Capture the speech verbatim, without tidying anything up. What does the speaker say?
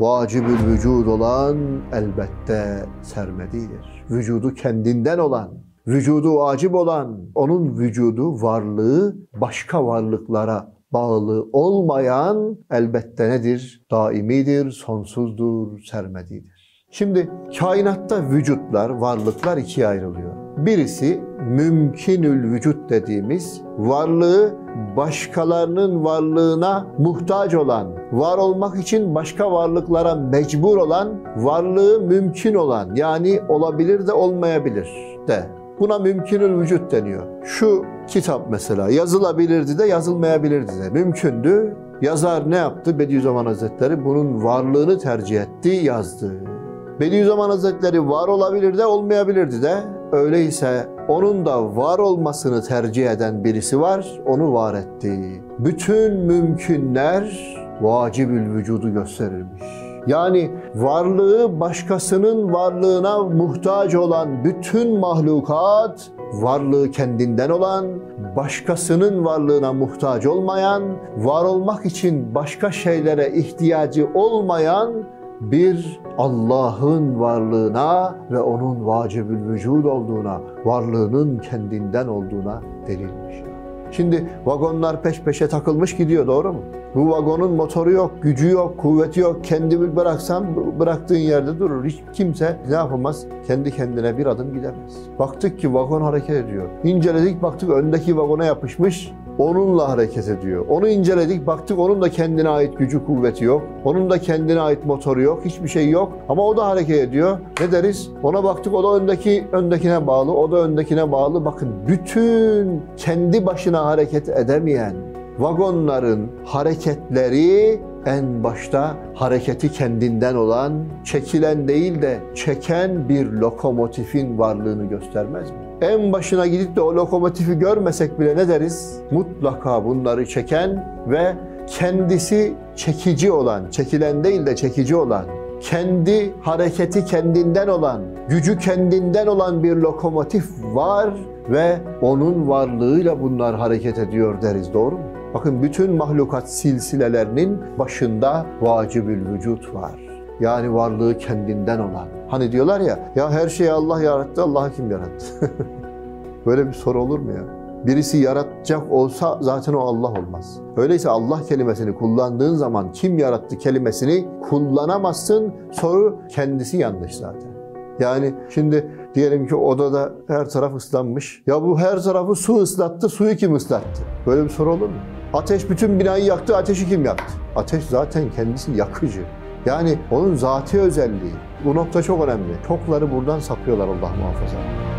vacibül vücud olan elbette sermedidir. Vücudu kendinden olan, vücudu vacip olan, onun vücudu varlığı başka varlıklara bağlı olmayan elbette nedir? Daimidir, sonsuzdur, sermedidir. Şimdi kainatta vücutlar, varlıklar ikiye ayrılıyor. Birisi mümkünül vücut dediğimiz varlığı başkalarının varlığına muhtaç olan, var olmak için başka varlıklara mecbur olan, varlığı mümkün olan, yani olabilir de olmayabilir de. Buna mümkünül vücut deniyor. Şu kitap mesela yazılabilirdi de yazılmayabilirdi de. Mümkündü. Yazar ne yaptı? Bediüzzaman Hazretleri bunun varlığını tercih etti, yazdı. Bediüzzaman Hazretleri var olabilir de olmayabilirdi de. Öyleyse onun da var olmasını tercih eden birisi var, onu var etti. Bütün mümkünler vacibül vücudu gösterirmiş. Yani varlığı başkasının varlığına muhtaç olan bütün mahlukat, varlığı kendinden olan, başkasının varlığına muhtaç olmayan, var olmak için başka şeylere ihtiyacı olmayan bir Allah'ın varlığına ve onun vacibül vücud olduğuna, varlığının kendinden olduğuna delilmiş. Şimdi vagonlar peş peşe takılmış gidiyor, doğru mu? Bu vagonun motoru yok, gücü yok, kuvveti yok. Kendini bıraksan bıraktığın yerde durur. Hiç kimse ne yapamaz? Kendi kendine bir adım gidemez. Baktık ki vagon hareket ediyor. İnceledik, baktık öndeki vagona yapışmış. Onunla hareket ediyor. Onu inceledik, baktık onun da kendine ait gücü, kuvveti yok. Onun da kendine ait motoru yok, hiçbir şey yok. Ama o da hareket ediyor. Ne deriz? Ona baktık, o da öndeki öndekine bağlı, o da öndekine bağlı. Bakın, bütün kendi başına hareket edemeyen vagonların hareketleri en başta hareketi kendinden olan, çekilen değil de çeken bir lokomotifin varlığını göstermez mi? En başına gidip de o lokomotifi görmesek bile ne deriz? Mutlaka bunları çeken ve kendisi çekici olan, çekilen değil de çekici olan, kendi hareketi kendinden olan, gücü kendinden olan bir lokomotif var ve onun varlığıyla bunlar hareket ediyor deriz, doğru mu? Bakın, bütün mahlukat silsilelerinin başında vacibül vücut var. Yani varlığı kendinden olan. Hani diyorlar ya, ya her şeyi Allah yarattı, Allah'ı kim yarattı? Böyle bir soru olur mu ya? Birisi yaratacak olsa zaten o Allah olmaz. Öyleyse Allah kelimesini kullandığın zaman kim yarattı kelimesini kullanamazsın. Soru kendisi yanlış zaten. Yani şimdi diyelim ki odada her taraf ıslanmış. Ya bu her tarafı su ıslattı, suyu kim ıslattı? Böyle bir soru olur mu? Ateş bütün binayı yaktı, ateşi kim yaktı? Ateş zaten kendisi yakıcı. Yani onun zatî özelliği. Bu nokta çok önemli. Çokları buradan sapıyorlar, Allah muhafaza.